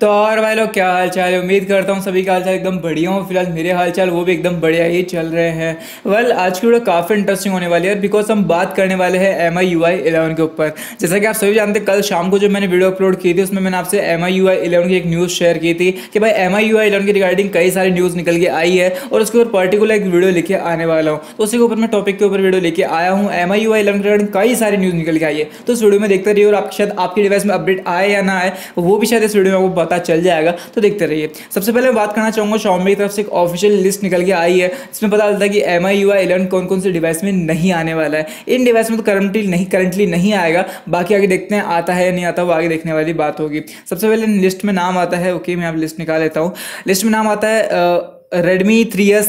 तो और भाई लोग क्या हाल चाल है, उम्मीद करता हूँ सभी का हाल चाल एकदम बढ़िया हो। फिलहाल मेरे हाल चाल वो भी एकदम बढ़िया ही चल रहे हैं। आज की वीडियो काफ़ी इंटरेस्टिंग होने वाली है बिकॉज हम बात करने वाले हैं MIUI 11 के ऊपर। जैसा कि आप सभी जानते हैं, कल शाम को जो मैंने वीडियो अपलोड की थी उसमें मैंने आपसे MIUI 11 की एक न्यूज़ शेयर की थी कि भाई MIUI 11 की रिगार्डिंग कई सारी न्यूज़ निकल के आई है और उसके ऊपर पर्टिकुलर एक वीडियो लेके आने वाला हूँ। तो उसी के ऊपर मैं टॉपिक के ऊपर वीडियो लेके आया हूँ। MIUI 11 की रिगार्डिंग कई सारी न्यूज़ निकल के आई है, तो इस वीडियो में देखते रहिए और आप शायद आपकी डिवाइस में अपडेट आए या ना आए वो भी शायद इस वीडियो में पता चल जाएगा, तो देखते रहिए। सबसे पहले मैं बात करना चाहूँगा Xiaomi की तरफ से एक ऑफिशियल लिस्ट निकल के आई है, इसमें पता चलता है कि MIUI 11 कौन कौन से डिवाइस में नहीं आने वाला है। इन डिवाइस में तो करंटली नहीं आएगा, बाकी आगे देखते हैं आता है या नहीं आता, वो आगे देखने वाली बात होगी। सबसे पहले लिस्ट में नाम आता है, ओके मैं आप लिस्ट निकाल लेता हूँ। लिस्ट में नाम आता है Redmi 3s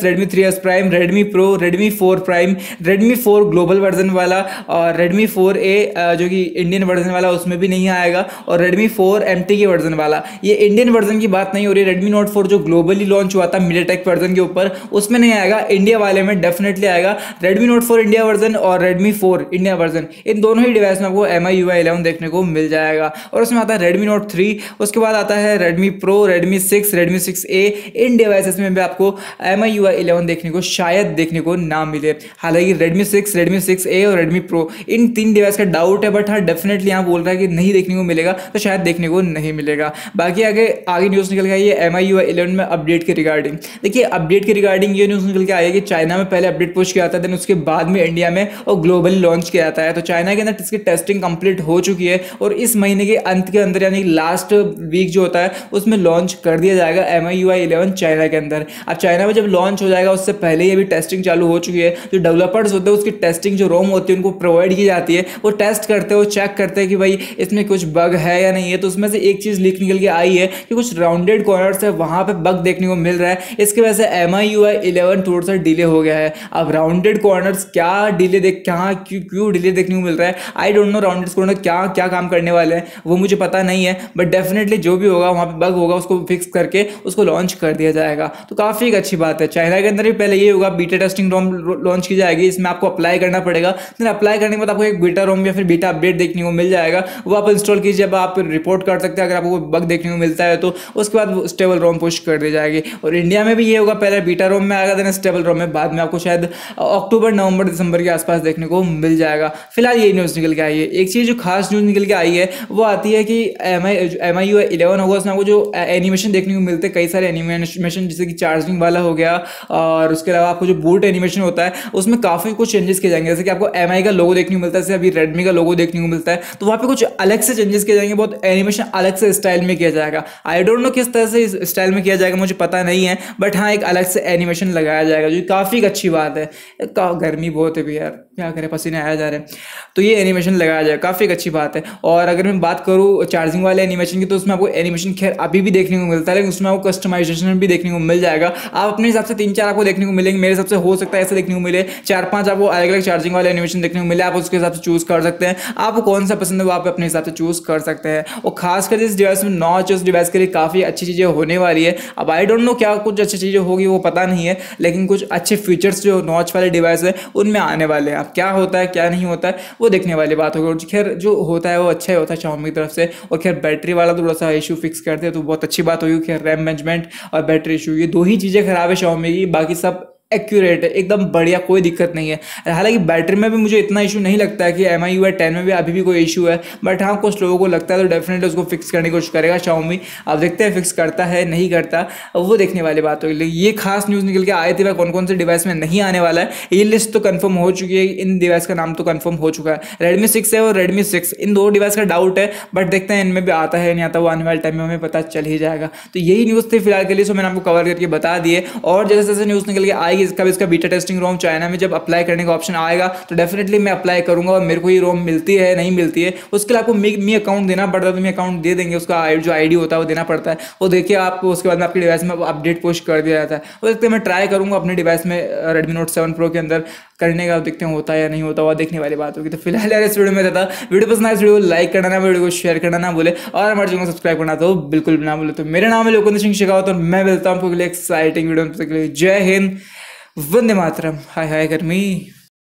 Prime, Redmi Pro, Redmi 4 Prime, Redmi 4 Global Version वाला और Redmi 4A जो कि इंडियन वर्जन वाला उसमें भी नहीं आएगा, और Redmi 4 MT के वर्जन वाला। ये इंडियन वर्जन की बात नहीं हो रही, Redmi Note 4 जो ग्लोबली लॉन्च हुआ था मिलेटेक वर्जन के ऊपर उसमें नहीं आएगा, इंडिया वाले में डेफिनेटली आएगा। Redmi Note 4 इंडिया वर्जन और Redmi 4 इंडिया वर्जन, इन दोनों ही डिवाइस में आपको MIUI 11 देखने को मिल जाएगा। और उसमें आता है Redmi Note 3, उसके बाद आता है Redmi Pro, Redmi 6, Redmi 6A, इन डिवाइसेस में भी आपको MIUI 11 देखने को शायद ना मिले। हालांकि Redmi 6, Redmi 6A और Redmi Pro इन तीन डिवाइस का डाउट है, बट हाँ डेफिनेटली यहाँ बोल रहा है कि नहीं देखने को मिलेगा, तो शायद देखने को नहीं मिलेगा। बाकी आगे न्यूज़ निकल के आई है MIUI 11 में अपडेट के रिगार्डिंग। देखिए अपडेट के रिगार्डिंग ये न्यूज़ निकल के आई है कि चाइना में पहले अपडेट पुश किया था, देन उसके बाद में इंडिया में और ग्लोबली लॉन्च किया जाता है। तो चाइना के अंदर इसकी टेस्टिंग कंप्लीट हो चुकी है और इस महीने के अंत के अंदर यानी लास्ट वीक जो होता है उसमें लॉन्च कर दिया जाएगा MIUI 11 चाइना के अंदर। अब चाइना में जब लॉन्च हो जाएगा उससे पहले ये भी टेस्टिंग चालू हो चुकी है। जो डेवलपर्स होते हैं उसकी टेस्टिंग जो रोम होती है उनको प्रोवाइड की जाती है, वो टेस्ट करते हैं, वो चेक करते हैं कि भाई इसमें कुछ बग है या नहीं है। तो उसमें से एक चीज़ लीक निकल के आई है कि कुछ राउंडेड कॉर्नर्स है वहाँ पर बग देखने को मिल रहा है, इसकी वजह से MIUI 11 थोड़ा सा डिले हो गया है। अब राउंडेड कॉर्नर्स क्यों डिले देखने को मिल रहा है, I don't know rounded corner क्या काम करने वाले हैं वो मुझे पता नहीं है, बट डेफिनेटली जो भी होगा वहाँ पर बग होगा उसको फिक्स करके उसको लॉन्च कर दिया जाएगा। तो काफ़ी एक अच्छी बात है। चाइना के अंदर भी पहले ये होगा बीटा टेस्टिंग रोम लॉन्च की जाएगी, इसमें आपको अप्लाई करना पड़ेगा, फिर अप्लाई करने के बाद आपको एक बीटा रोम या फिर बीटा अपडेट देखने को मिल जाएगा, वो आप इंस्टॉल कीजिए। अब आप रिपोर्ट कर सकते हैं अगर आपको बग देखने को मिलता है, तो उसके बाद स्टेबल रोम पुश कर दी जाएगी। और इंडिया में भी ये होगा, पहले बीटा रोम में आएगा देन स्टेबल रोम में, बाद में आपको शायद अक्टूबर नवंबर दिसंबर के आसपास देखने को मिल जाएगा। फिलहाल ये न्यूज़ निकल के आई है। एक चीज़ जो खास न्यूज़ निकल के आई है वो आती है कि MIUI 11 होगा उसमें आपको जो एनिमेशन देखने को मिलते हैं, कई सारे एनिमेशन जैसे कि चार्जिंग वाला हो गया, और उसके अलावा आपको जो बूट एनिमेशन होता है उसमें काफ़ी कुछ चेंजेस किए जाएंगे। जैसे कि आपको MI का लोगो देखने को मिलता है, जैसे अभी Redmi का लोगो देखने को मिलता है, तो वहाँ पे कुछ अलग से चेंजेस किए जाएंगे, बहुत एनिमेशन अलग से स्टाइल में किया जाएगा। आई डोंट नो किस तरह से इस स्टाइल में किया जाएगा मुझे पता नहीं है, बट हाँ एक अलग से एनिमेशन लगाया जाएगा जो काफ़ी अच्छी बात है। गर्मी बहुत है भी यार, क्या करें, पसीने आया जा रहे हैं, तो ये एनिमेशन लगाया जाएगा, काफ़ी अच्छी बात है। और अगर मैं बात करूँ चार्जिंग वाले एनिमेशन की, तो उसमें आपको एनिमेशन खैर अभी भी देखने को मिलता है, लेकिन उसमें आपको कस्टमाइजेशन भी देखने को मिल जाएगा। आप अपने हिसाब से 3-4 आपको देखने को मिलेंगे, मेरे हिसाब से हो सकता है ऐसे देखने को मिले 4-5 आपको अलग अलग चार्जिंग वाले एनिमेशन देखने को मिले, आप उसके हिसाब से चूज़ कर सकते हैं, आपको कौन सा पसंद है वो आप अपने हिसाब से चूज़ कर सकते हैं। और खासकर इस डिवाइस में नॉच, उस डिवाइस के लिए काफ़ी अच्छी चीज़ें होने वाली है। अब आई डोंट नो क्या कुछ अच्छी चीज़ें होगी वो पता नहीं है, लेकिन कुछ अच्छे फीचर्स जो नॉच वाले डिवाइस है उनमें आने वाले हैं। अब क्या होता है क्या नहीं होता है वो देखने वाली बात होगी, और खैर जो होता है वो अच्छा ही होता है Xiaomi की तरफ से। और खैर बैटरी वाला थोड़ा सा इशू फिक्स करते हैं तो बहुत अच्छी बात होगी। खैर रैम मैनेजमेंट और बैटरी इशू ये दो ही चीज़ें खराब है Xiaomi की, बाकी सब एक्यूरेट है, एकदम बढ़िया, कोई दिक्कत नहीं है। हालांकि बैटरी में भी मुझे इतना इशू नहीं लगता है कि MIUI 10 में भी अभी भी कोई इशू है, बट हाँ कुछ लोगों को लगता है तो डेफिनेटली उसको फिक्स करने की कोशिश करेगा Xiaomi। आप देखते हैं फिक्स करता है नहीं करता, वो देखने वाली बात होगी। ये खास न्यूज़ निकल के आई थी भाई कौन कौन से डिवाइस में नहीं आने वाला है। ये लिस्ट तो कन्फर्म हो चुकी है, इन डिवाइस का नाम तो कन्फर्म हो चुका है। Redmi 6 है और Redmi 6 इन दो डिवाइस का डाउट है, बट देखते हैं इनमें भी आता है नहीं आता, वो आने वाले टाइम में हमें पता चल ही जाएगा। तो यही न्यूज़ थी फिलहाल के लिए, सो मैंने आपको कवर करके बता दिए। और जैसे जैसे न्यूज़ निकल के आएगी इसका बीटा टेस्टिंग रोम चाइना में जब अप्लाई करने का ऑप्शन आएगा तो डेफिनेटली मैं अप्लाई करूंगा, और मेरे को ये रोम मिलती है नहीं मिलती है उसके लिए आपको मी अकाउंट देना पड़ता है, तो मी अकाउंट दे देंगे, उसका जो आईडी होता है वो देना पड़ता है, वो देखिए आपको उसके बाद में आपकी डिवाइस में अपडेट पुश कर दिया जाता है। वो देखते हैं मैं ट्राई करूँगा अपने डिवाइस में Redmi Note 7 Pro के अंदर करने का, देखते हैं होता है या नहीं होता, वो देखने वाली बात होगी। तो फिलहाल यार इस वीडियो में रहता, वीडियो पसंद आए इस वीडियो को लाइक करना ना, वीडियो को शेयर करना ना भूले, और हमारे चैनल को सब्सक्राइब करना तो बिल्कुल भी ना भूले। तो मेरा नाम है लोकेंद्र सिंह शेखावत और मैं मिलता हूँ आपको अगले एक्साइटिंग वीडियो के लिए। जय हिंद, वंदे मातरम। हाय हाय गर्मी।